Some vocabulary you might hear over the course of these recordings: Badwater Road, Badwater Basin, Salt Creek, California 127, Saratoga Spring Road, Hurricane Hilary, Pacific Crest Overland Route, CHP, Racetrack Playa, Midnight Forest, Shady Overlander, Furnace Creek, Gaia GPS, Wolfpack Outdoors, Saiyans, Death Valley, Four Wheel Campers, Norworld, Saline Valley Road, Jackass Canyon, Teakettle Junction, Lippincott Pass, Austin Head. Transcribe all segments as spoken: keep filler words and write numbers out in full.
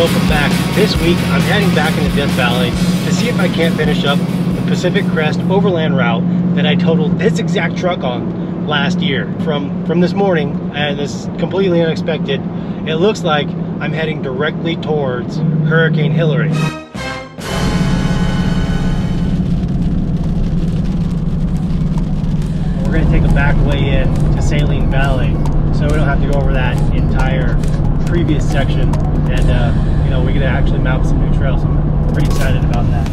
welcome back. This week I'm heading back into Death Valley to see if I can't finish up the Pacific Crest Overland Route that I totaled this exact truck on last year. From, from this morning, and this is completely unexpected, it looks like I'm heading directly towards Hurricane Hilary. We're going to take a back way in to Saline Valley so we don't have to go over that entire previous section, and uh, you know, we're going to actually map some new trails, so I'm pretty excited about that.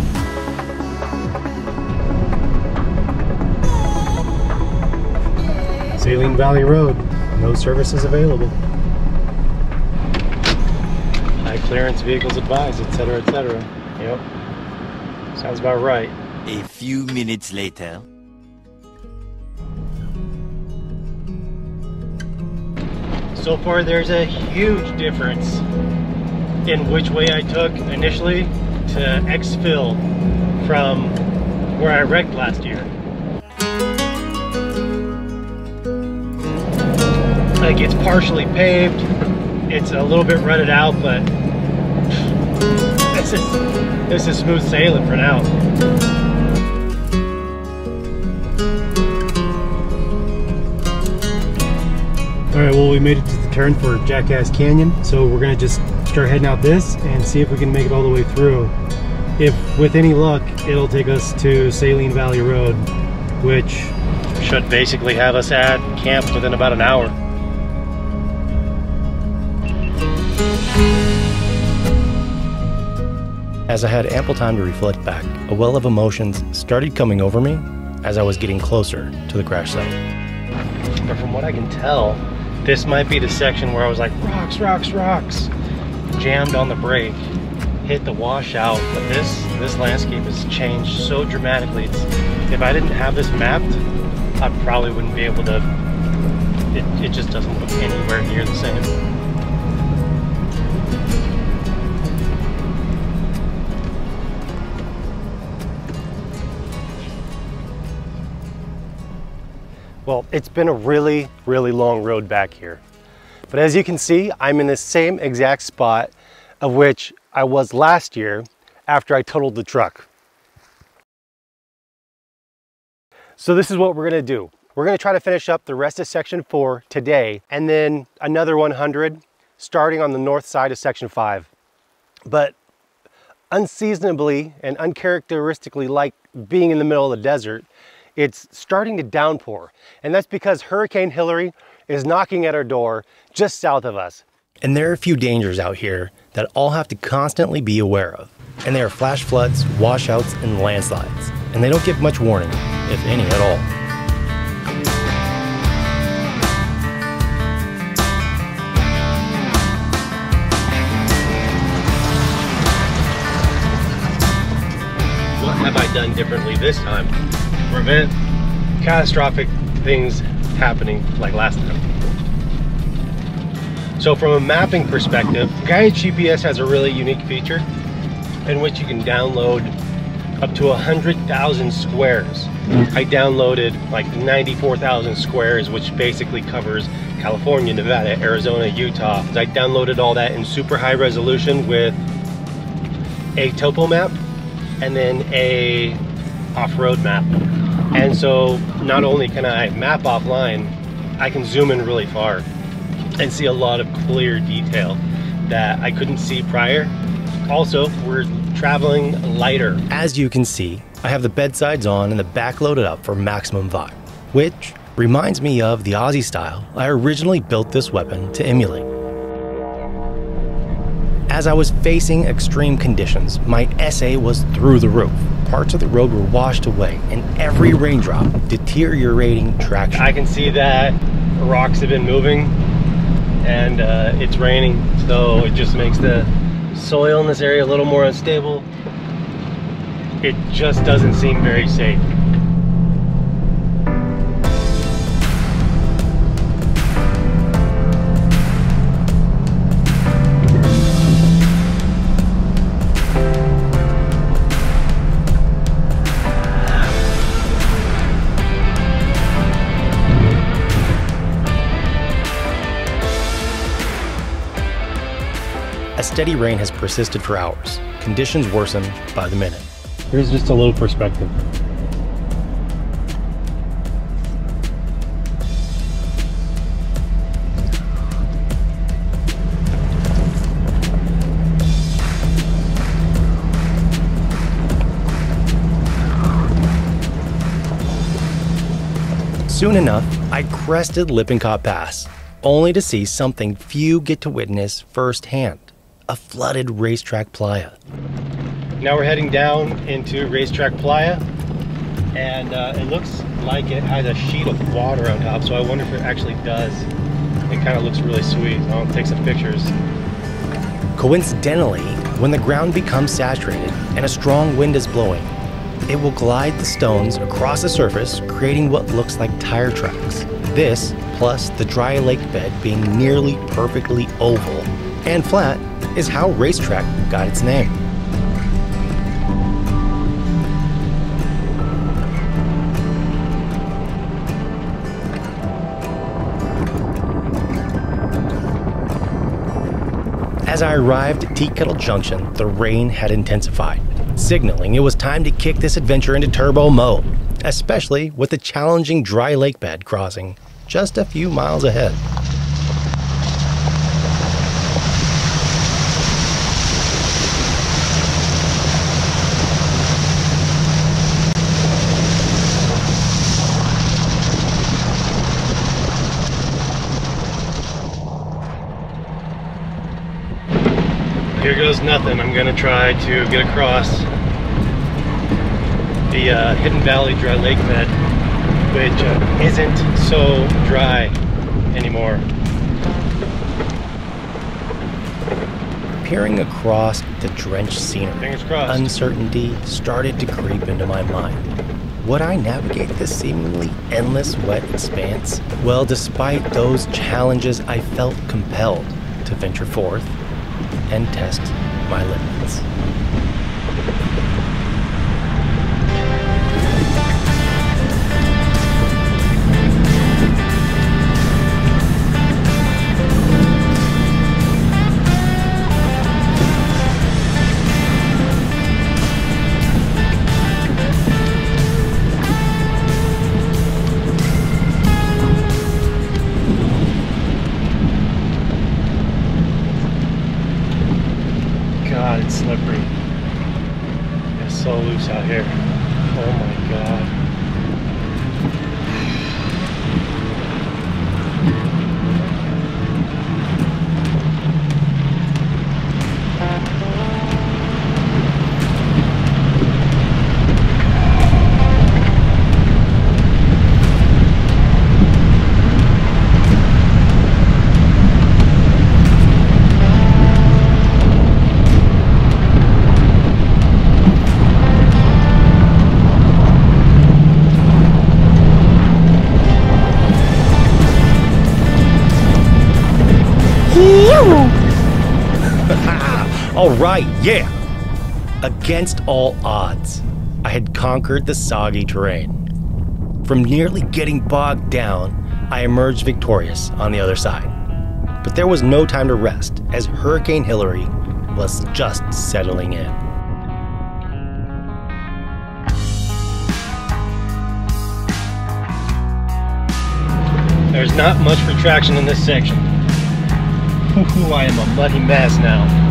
Saline Valley Road, no services available. High clearance vehicles advised, et cetera, et cetera. Yep, sounds about right. A few minutes later. So far, there's a huge difference in which way I took initially to X-Fill from where I wrecked last year. Like, it's partially paved, it's a little bit rutted out, but this is, this is smooth sailing for now. All right, well, we made it to the turn for Jackass Canyon, so we're gonna just start heading out this and see if we can make it all the way through. If, with any luck, it'll take us to Saline Valley Road, which should basically have us at camp within about an hour. As I had ample time to reflect back, a well of emotions started coming over me as I was getting closer to the crash site. But from what I can tell, this might be the section where I was like, rocks, rocks, rocks, jammed on the brake, hit the washout. But this, this landscape has changed so dramatically. It's, if I didn't have this mapped, I probably wouldn't be able to, it, it just doesn't look anywhere near the same. Well, it's been a really, really long road back here. But as you can see, I'm in the same exact spot of which I was last year after I totaled the truck. So this is what we're gonna do. We're gonna try to finish up the rest of section four today, and then another one hundred starting on the north side of section five. But unseasonably and uncharacteristically, like being in the middle of the desert, it's starting to downpour, and that's because Hurricane Hilary is knocking at our door just south of us. And there are a few dangers out here that I'll have to constantly be aware of. And they are flash floods, washouts, and landslides. And they don't give much warning, if any at all. What have I done differently this time to prevent catastrophic things happening like last time? So from a mapping perspective, Gaia G P S has a really unique feature in which you can download up to one hundred thousand squares. I downloaded like ninety-four thousand squares, which basically covers California, Nevada, Arizona, Utah. I downloaded all that in super high resolution with a topo map and then a off-road map. And so not only can I map offline, I can zoom in really far and see a lot of clear detail that I couldn't see prior. Also, we're traveling lighter. As you can see, I have the bedsides on and the back loaded up for maximum vibe, which reminds me of the Aussie style I originally built this weapon to emulate. As I was facing extreme conditions, my S A was through the roof. Parts of the road were washed away, and every raindrop deteriorating traction. I can see that rocks have been moving, and uh, it's raining, so it just makes the soil in this area a little more unstable. It just doesn't seem very safe. steady rain has persisted for hours. Conditions worsen by the minute. Here's just a little perspective. Soon enough, I crested Lippincott Pass, only to see something few get to witness firsthand, a flooded Racetrack Playa. Now we're heading down into Racetrack Playa, and uh, it looks like it has a sheet of water on top, so I wonder if it actually does. It kind of looks really sweet. I'll take some pictures. Coincidentally, when the ground becomes saturated and a strong wind is blowing, it will glide the stones across the surface, creating what looks like tire tracks. This, plus the dry lake bed being nearly perfectly oval and flat, is how Racetrack got its name. As I arrived at Teakettle Junction, the rain had intensified, signaling it was time to kick this adventure into turbo mode, especially with the challenging dry lake bed crossing just a few miles ahead. Here goes nothing. I'm gonna try to get across the uh, Hidden Valley Dry Lake Bed, which uh, isn't so dry anymore. Peering across the drenched scenery, uncertainty started to creep into my mind. Would I navigate this seemingly endless wet expanse? Well, despite those challenges, I felt compelled to venture forth and test my limits. All right, yeah! Against all odds, I had conquered the soggy terrain. From nearly getting bogged down, I emerged victorious on the other side. But there was no time to rest, as Hurricane Hilary was just settling in. There's not much retraction in this section. Ooh, I am a muddy mess now.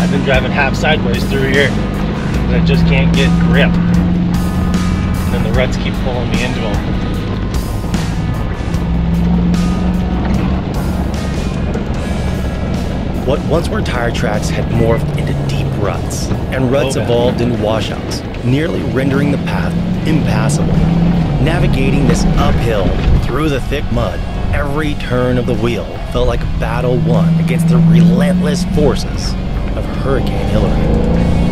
I've been driving half sideways through here, and I just can't get grip. And then the ruts keep pulling me into them. What once were tire tracks had morphed into deep ruts, and ruts oh, evolved into washouts, nearly rendering the path impassable. Navigating this uphill through the thick mud, every turn of the wheel felt like a battle won against the relentless forces of Hurricane Hilary.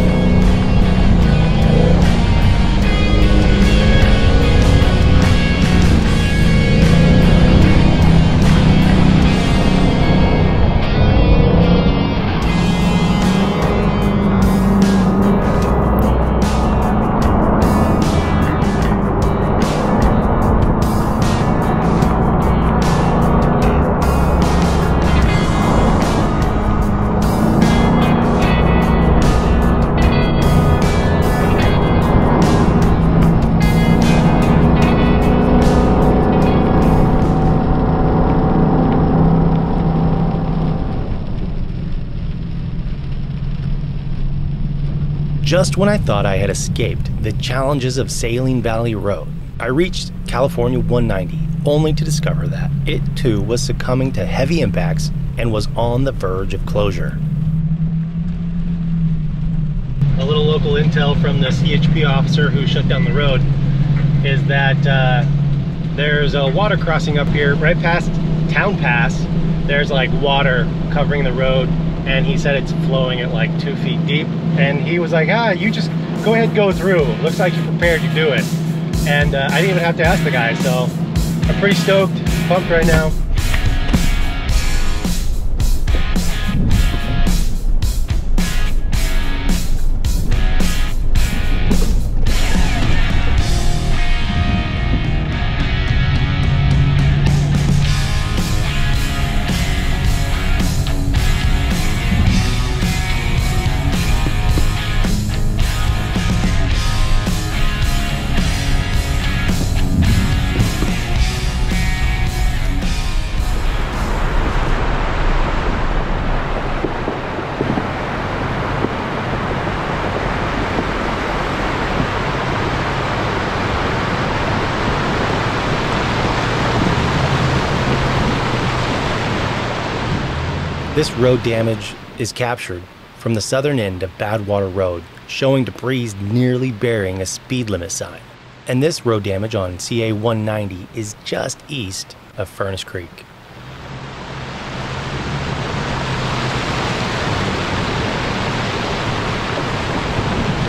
Just when I thought I had escaped the challenges of Saline Valley Road, I reached California one ninety, only to discover that it too was succumbing to heavy impacts and was on the verge of closure. A little local intel from the C H P officer who shut down the road is that uh, there's a water crossing up here, right past Town Pass. There's like water covering the road, and he said it's flowing at like two feet deep. And he was like, ah, you just go ahead, go through. Looks like you're prepared to do it. And uh, I didn't even have to ask the guy, so I'm pretty stoked, pumped right now. This road damage is captured from the southern end of Badwater Road, showing debris nearly burying a speed limit sign. And this road damage on C A one ninety is just east of Furnace Creek.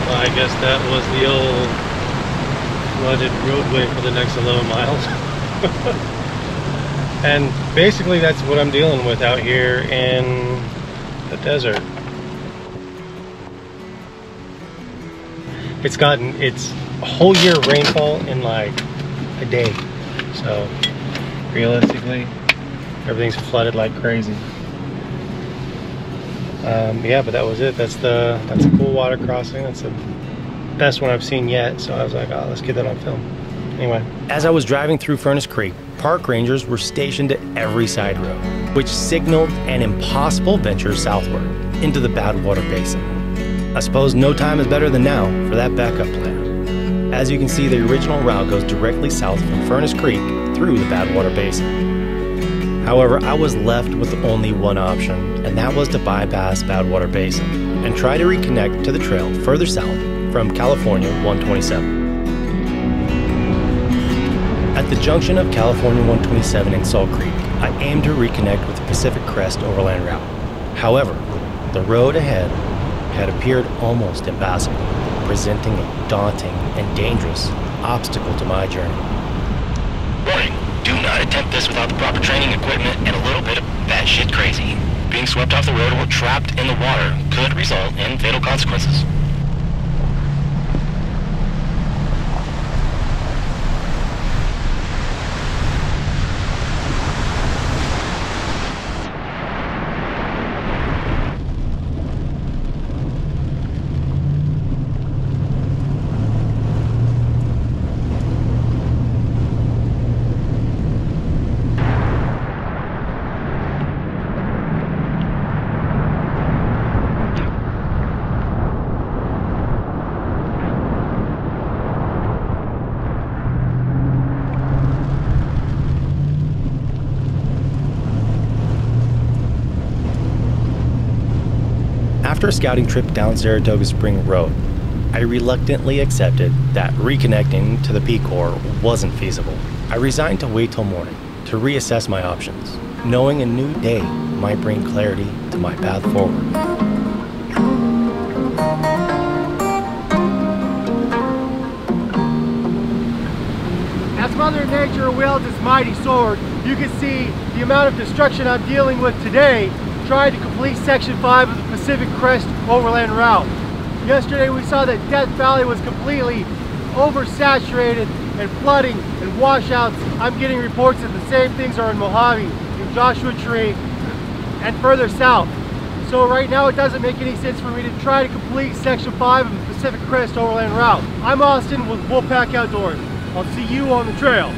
Well, I guess that was the old flooded roadway for the next eleven miles. And basically that's what I'm dealing with out here in the desert. It's gotten its whole year rainfall in like a day. So realistically, everything's flooded like crazy. Um, yeah, but that was it. That's the that's a cool water crossing. That's the best one I've seen yet. So I was like, oh, let's get that on film. Anyway. As I was driving through Furnace Creek, park rangers were stationed at every side road, which signaled an impossible venture southward into the Badwater Basin. I suppose no time is better than now for that backup plan. As you can see, the original route goes directly south from Furnace Creek through the Badwater Basin. However, I was left with only one option, and that was to bypass Badwater Basin and try to reconnect to the trail further south from California one twenty-seven. At the junction of California one twenty-seven and Salt Creek, I aimed to reconnect with the Pacific Crest Overland Route. However, the road ahead had appeared almost impassable, presenting a daunting and dangerous obstacle to my journey. Warning, do not attempt this without the proper training equipment and a little bit of that shit crazy. Being swept off the road or trapped in the water could result in fatal consequences. After a scouting trip down Saratoga Spring Road, I reluctantly accepted that reconnecting to the P-Corps wasn't feasible. I resigned to wait till morning to reassess my options, knowing a new day might bring clarity to my path forward. As Mother Nature wields its mighty sword, you can see the amount of destruction I'm dealing with today trying to complete Section five of the Pacific Crest Overland Route. Yesterday we saw that Death Valley was completely oversaturated and flooding and washouts. I'm getting reports that the same things are in Mojave, in Joshua Tree, and further south. So right now it doesn't make any sense for me to try to complete Section five of the Pacific Crest Overland Route. I'm Austin with Wolfpack Outdoors. I'll see you on the trail.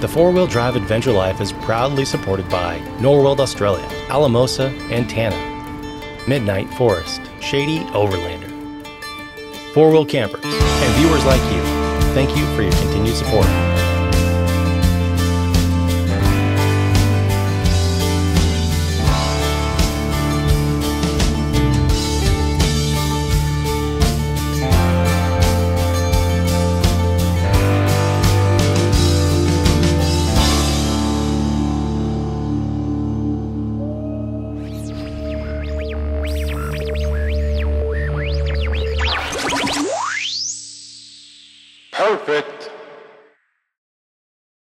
The four-wheel drive adventure life is proudly supported by Norworld Australia, Alamosa, and Tana, Midnight Forest, Shady Overlander, four-wheel campers, and viewers like you. Thank you for your continued support. Perfect.